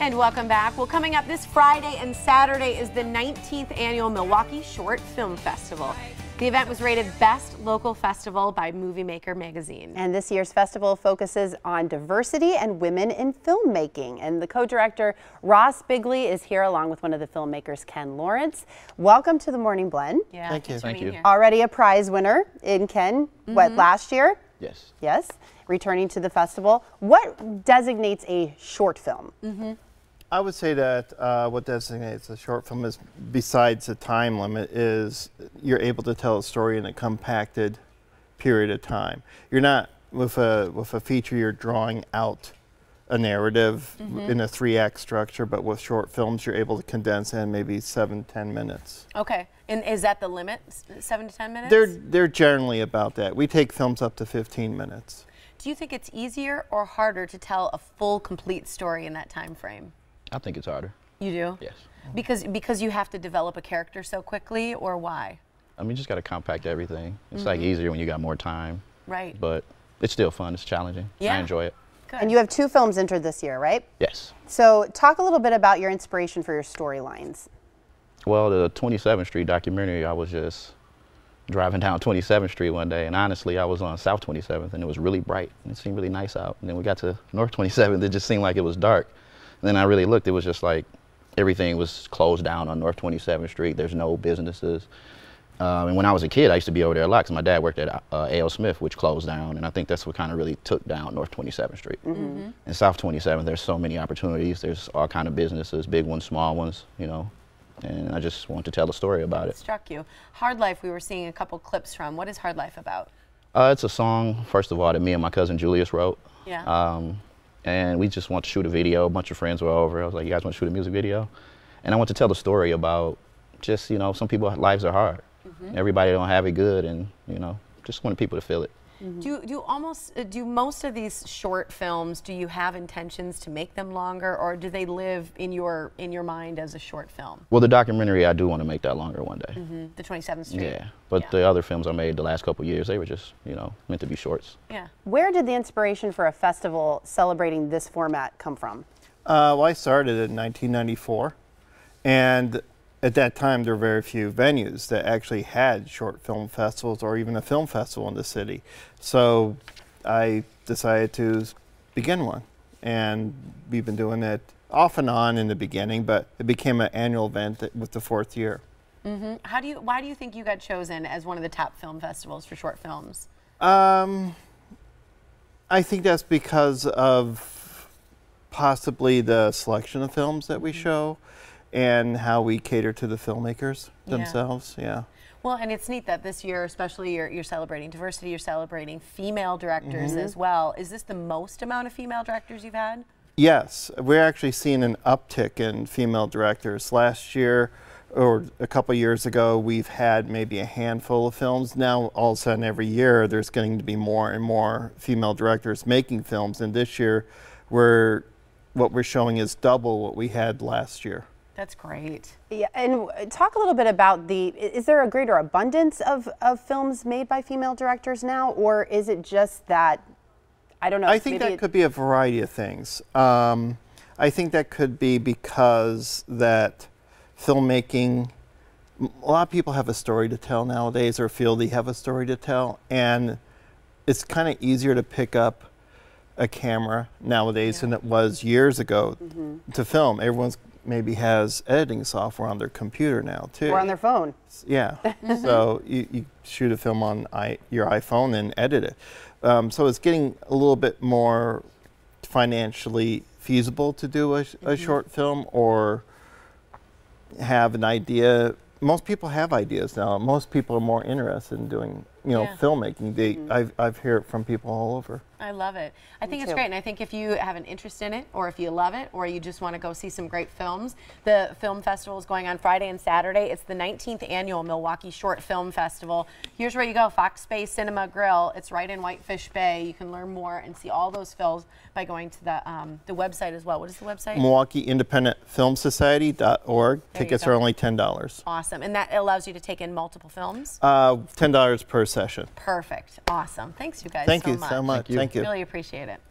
And welcome back. Well, coming up this Friday and Saturday is the 19th annual Milwaukee Short Film Festival. The event was rated Best Local Festival by Moviemaker Magazine. And this year's festival focuses on diversity and women in filmmaking. And the co-director, Ross Bigley, is here along with one of the filmmakers, Ken Lawrence. Welcome to the Morning Blend. Yeah, Thank you. Already a prize winner in Ken, what, last year? Yes. Yes, returning to the festival. What designates a short film? I would say that what designates a short film is, besides the time limit, is you're able to tell a story in a compacted period of time. You're not, with a feature, you're drawing out a narrative in a 3-act structure, but with short films, you're able to condense in maybe 7 to 10 minutes. Okay, and is that the limit, 7 to 10 minutes? They're generally about that. We take films up to 15 minutes. Do you think it's easier or harder to tell a full, complete story in that time frame? I think it's harder. You do? Yes. Because you have to develop a character so quickly, or why? I mean, you just got to compact everything. It's like easier when you got more time. Right. But it's still fun. It's challenging. Yeah. I enjoy it. Good. And you have 2 films entered this year, right? Yes. So talk a little bit about your inspiration for your storylines. Well, the 27th Street documentary, I was just driving down 27th Street one day, and honestly, I was on South 27th, and it was really bright, and it seemed really nice out. And then we got to North 27th, it just seemed like it was dark. Then I really looked, it was just like everything was closed down on North 27th Street. There's no businesses. And when I was a kid, I used to be over there a lot because my dad worked at A.O. Smith, which closed down. And I think that's what kind of really took down North 27th Street. And South 27th, there's so many opportunities. There's all kind of businesses, big ones, small ones, you know. And I just want to tell a story about it. It struck you. Hard Life, we were seeing a couple clips from. What is Hard Life about? It's a song, first of all, that me and my cousin Julius wrote. Yeah. And we just want to shoot a video. A bunch of friends were over. I was like, you guys want to shoot a music video? And I want to tell the story about just, you know, some people's lives are hard. Everybody don't have it good, and, you know, just wanted people to feel it. Do most of these short films, do you have intentions to make them longer, or do they live in your mind as a short film? Well, the documentary, I do want to make that longer one day. The 27th Street. Yeah, but the other films I made the last couple of years, they were just, you know, meant to be shorts. Yeah. Where did the inspiration for a festival celebrating this format come from? Well, I started in 1994, and at that time, there were very few venues that actually had short film festivals or even a film festival in the city. So I decided to begin one. And we've been doing it off and on in the beginning, but it became an annual event with the 4th year. Why do you think you got chosen as one of the top film festivals for short films? I think that's because of possibly the selection of films that we show, and how we cater to the filmmakers themselves, Well, and it's neat that this year, especially, you're celebrating diversity, you're celebrating female directors as well. Is this the most amount of female directors you've had? Yes, we're actually seeing an uptick in female directors. Last year, or a couple years ago, we've had maybe a handful of films. Now, all of a sudden, every year, there's getting to be more and more female directors making films, and this year, what we're showing is double what we had last year. That's great. Yeah, and talk a little bit about is there a greater abundance of films made by female directors now, or is it just that, I don't know. I think that could be a variety of things. I think that could be because that filmmaking, a lot of people have a story to tell nowadays, or feel they have a story to tell, and it's kind of easier to pick up a camera nowadays than it was years ago to film. Everyone's maybe has editing software on their computer now too. Or on their phone. Yeah, so you shoot a film on your iPhone and edit it. So it's getting a little bit more financially feasible to do a short film or have an idea. Most people have ideas now. Most people are more interested in doing, you know, filmmaking. I've heard it from people all over. I love it. I think it's great, and I think if you have an interest in it, or if you love it, or you just want to go see some great films, the film festival is going on Friday and Saturday. It's the 19th annual Milwaukee Short Film Festival. Here's where you go, Fox Bay Cinema Grill. It's right in Whitefish Bay. You can learn more and see all those films by going to the website as well. What is the website? Milwaukee Independent Film Society.org. Tickets are only $10. Awesome, and that allows you to take in multiple films? $10 per session. Perfect. Awesome. Thanks, you guys. Thank you so much. Thank you. Really appreciate it.